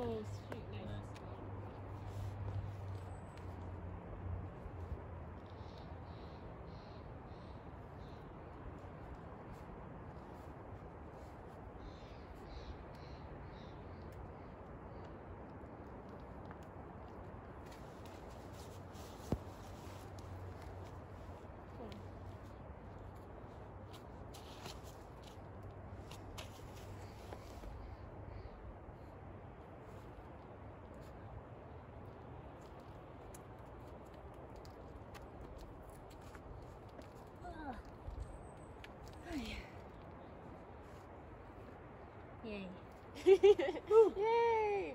Oh, sweet, nice. Yay. Yay!